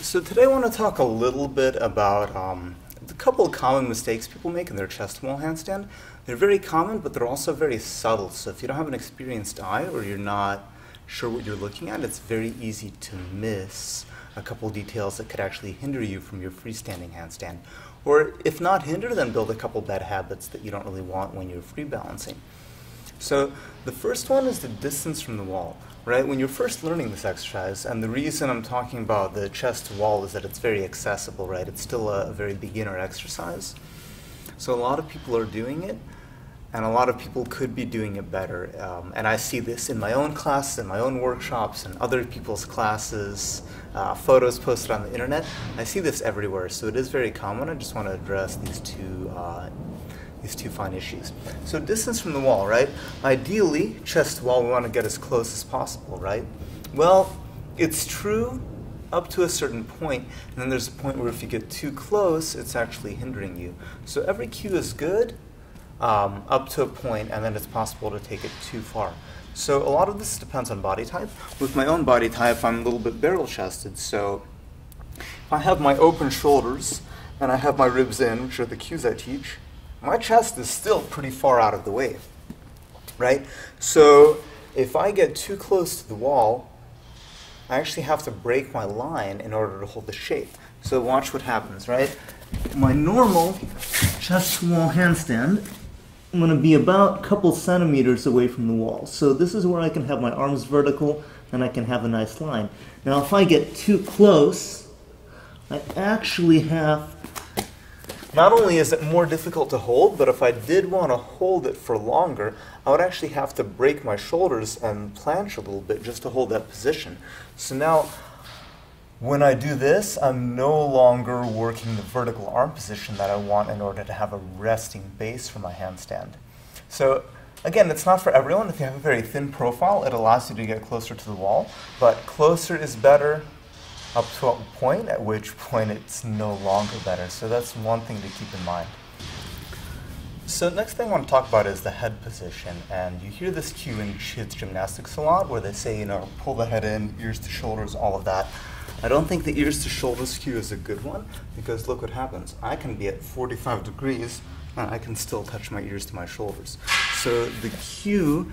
So today I want to talk a little bit about a couple of common mistakes people make in their chest wall handstand. They're very common, but they're also very subtle. So if you don't have an experienced eye or you're not sure what you're looking at, it's very easy to miss a couple of details that could actually hinder you from your freestanding handstand. Or if not hinder, then build a couple bad habits that you don't really want when you're free balancing. So the first one is the distance from the wall, right? When you're first learning this exercise, and the reason I'm talking about the chest to wall is that it's very accessible, right? It's still a very beginner exercise. So a lot of people are doing it, and a lot of people could be doing it better. And I see this in my own classes, in my own workshops, and other people's classes, photos posted on the internet. I see this everywhere, so it is very common. I just want to address these two fine issues. So distance from the wall, right? Ideally, chest to wall, we want to get as close as possible, right? Well, it's true up to a certain point, and then there's a point where if you get too close, it's actually hindering you. So every cue is good up to a point, and then it's possible to take it too far. So a lot of this depends on body type. With my own body type, I'm a little bit barrel-chested, so if I have my open shoulders and I have my ribs in, which are the cues I teach, my chest is still pretty far out of the way, right? So if I get too close to the wall, I actually have to break my line in order to hold the shape. So watch what happens, right? My normal chest to wall handstand, I'm going to be about a couple centimeters away from the wall. So this is where I can have my arms vertical and I can have a nice line. Now if I get too close, I actually have... Not only is it more difficult to hold, but if I did want to hold it for longer, I would actually have to break my shoulders and planche a little bit just to hold that position. So now, when I do this, I'm no longer working the vertical arm position that I want in order to have a resting base for my handstand. So again, it's not for everyone. If you have a very thin profile, it allows you to get closer to the wall, but closer is better, up to a point, at which point it's no longer better. So that's one thing to keep in mind. So next thing I want to talk about is the head position. And you hear this cue in kids gymnastics a lot where they say, you know, pull the head in, ears to shoulders, all of that. I don't think the ears to shoulders cue is a good one because look what happens. I can be at 45 degrees and I can still touch my ears to my shoulders. So the cue,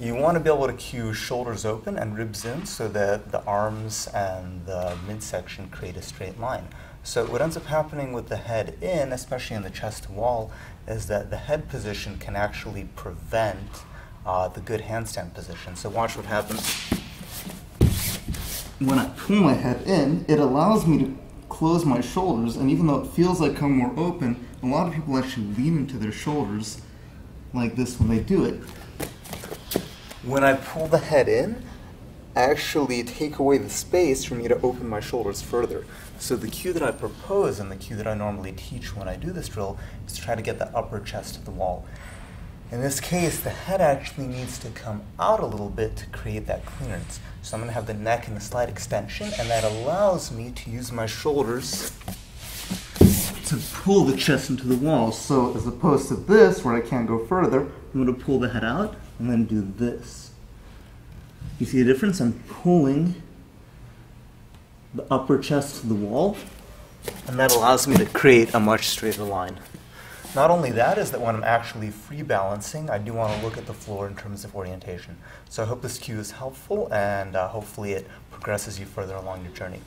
you want to be able to cue shoulders open and ribs in so that the arms and the midsection create a straight line. So what ends up happening with the head in, especially in the chest to wall, is that the head position can actually prevent the good handstand position. So watch what happens. When I pull my head in, it allows me to close my shoulders, and even though it feels like I'm more open, a lot of people actually lean into their shoulders like this when they do it. When I pull the head in, I actually take away the space for me to open my shoulders further. So the cue that I propose and the cue that I normally teach when I do this drill is to try to get the upper chest to the wall. In this case, the head actually needs to come out a little bit to create that clearance. So I'm going to have the neck in a slight extension, and that allows me to use my shoulders to pull the chest into the wall. So as opposed to this, where I can't go further, I'm going to pull the head out and then do this. You see the difference? I'm pulling the upper chest to the wall, and that allows me to create a much straighter line. Not only that is that when I'm actually free balancing, I do want to look at the floor in terms of orientation. So I hope this cue is helpful, and hopefully it progresses you further along your journey.